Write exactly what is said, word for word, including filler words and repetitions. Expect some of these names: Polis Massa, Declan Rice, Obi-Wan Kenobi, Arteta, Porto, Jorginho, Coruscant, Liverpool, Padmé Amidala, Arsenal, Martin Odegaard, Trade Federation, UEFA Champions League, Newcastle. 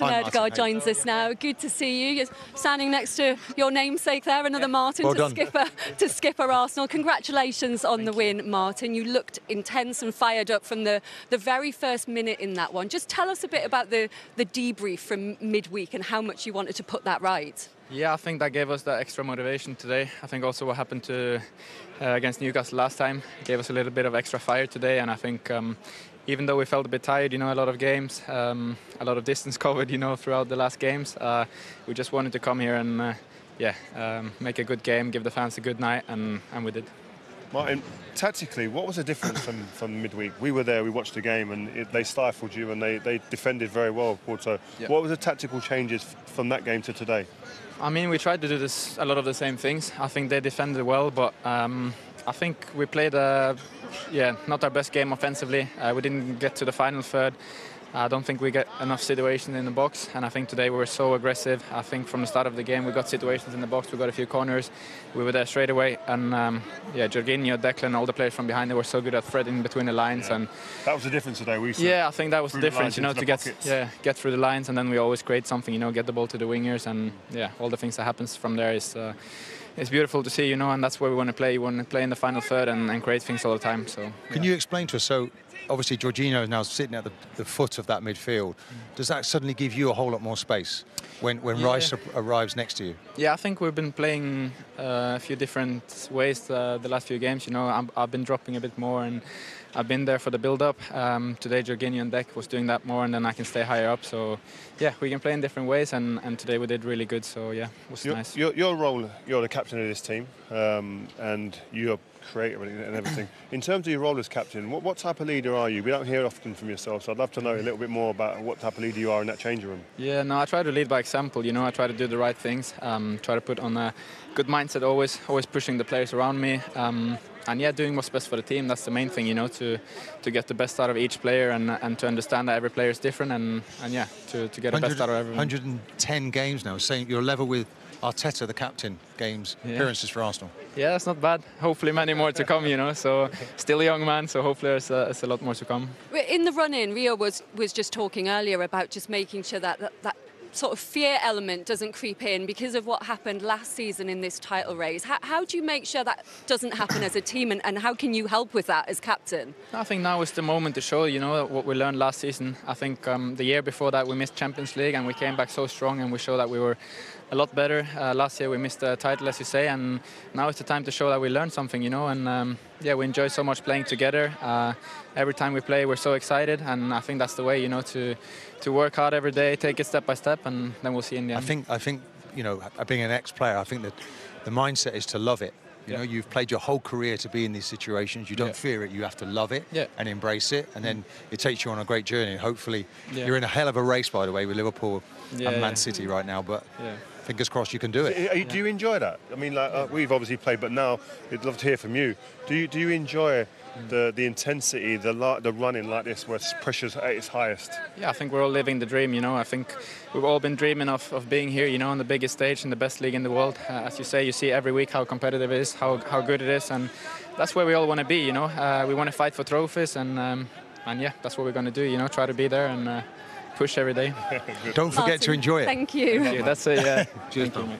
Martin Odegaard joins us now. Good to see you. You're standing next to your namesake there, another yeah. Martin well to done. skipper to skipper Arsenal. Congratulations on Thank the win, you. Martin. You looked intense and fired up from the the very first minute in that one. Just tell us a bit about the the debrief from midweek and how much you wanted to put that right. Yeah, I think that gave us that extra motivation today. I think also what happened to uh, against Newcastle last time gave us a little bit of extra fire today, and I think um, even though we felt a bit tired, you know, a lot of games, um, a lot of distance covered, you know, throughout the last games, uh, we just wanted to come here and, uh, yeah, um, make a good game, give the fans a good night, and, and we did. Martin, tactically, what was the difference from, from midweek? We were there, we watched the game, and it, they stifled you, and they, they defended very well, Porto. Yep. What were the tactical changes from that game to today? I mean, we tried to do this, a lot of the same things. I think they defended well, but um, I think we played, uh, yeah, not our best game offensively. Uh, we didn't get to the final third. I don't think we get enough situations in the box, and I think today we were so aggressive. I think from the start of the game we got situations in the box, we got a few corners, we were there straight away, and um, yeah, Jorginho, Declan, all the players from behind, they were so good at threading between the lines, yeah. and that was the difference today. We saw yeah, I think that was the difference, the you know, to get pockets. yeah get through the lines, and then we always create something, you know, get the ball to the wingers, and yeah, all the things that happens from there is. Uh, It's beautiful to see, you know, and that's where we want to play. We want to play in the final third and, and create things all the time. So, yeah. Can you explain to us, so obviously Jorginho is now sitting at the, the foot of that midfield. Does that suddenly give you a whole lot more space when, when yeah. Rice arrives next to you? Yeah, I think we've been playing uh, a few different ways uh, the last few games. You know, I'm, I've been dropping a bit more, and I've been there for the build-up. Um, today, Jorginho and Dec was doing that more, and then I can stay higher up. So, yeah, we can play in different ways, and, and today we did really good. So, yeah, it was your, nice. Your, your role, you're the captain of this team, um, and you're creative and everything. In terms of your role as captain, what, what type of leader are you? We don't hear often from yourself, so I'd love to know a little bit more about what type of leader you are in that change room. Yeah, no, I try to lead by example, you know, I try to do the right things, um, try to put on a good mindset, always always pushing the players around me, um, and yeah, doing what's best for the team. That's the main thing, you know, to to get the best out of each player, and, and to understand that every player is different, and, and yeah, to, to get the best out of everyone. one hundred and ten games now, saying you're level with Arteta, the captain, games, yeah. appearances for Arsenal. Yeah, that's not bad. Hopefully many more to come, you know, so still a young man, so hopefully there's a, there's a lot more to come. In the run-in, Rio was, was just talking earlier about just making sure that, that, that sort of fear element doesn't creep in because of what happened last season in this title race. How, how do you make sure that doesn't happen as a team, and, and how can you help with that as captain? I think now is the moment to show, you know, what we learned last season. I think um, the year before that we missed Champions League and we came back so strong, and we showed that we were a lot better. Uh, last year we missed the title, as you say, and now it's the time to show that we learned something, you know, and um, yeah, we enjoy so much playing together. Uh, every time we play, we're so excited, and I think that's the way, you know, to to work hard every day, take it step by step, and then we'll see in the end. I think, I think, you know, being an ex-player, I think that the mindset is to love it. You yeah. know, you've played your whole career to be in these situations. You don't yeah. fear it. You have to love it yeah. and embrace it. And then it takes you on a great journey. Hopefully, yeah. you're in a hell of a race, by the way, with Liverpool yeah, and Man yeah. City right now. But yeah. fingers crossed you can do it. Do, do you enjoy that? I mean, like, uh, we've obviously played, but now I'd love to hear from you. Do you, do you enjoy the, the intensity, the, the running like this where pressure's at its highest? Yeah, I think we're all living the dream, you know. I think we've all been dreaming of, of being here, you know, on the biggest stage in the best league in the world. Uh, as you say, you see every week how competitive it is, how, how good it is, and that's where we all want to be, you know. Uh, we want to fight for trophies, and, um, and yeah, that's what we're going to do, you know, try to be there and uh, push every day. Don't forget Martin, to enjoy it. Thank you. Thank you. That's it, yeah. Cheers,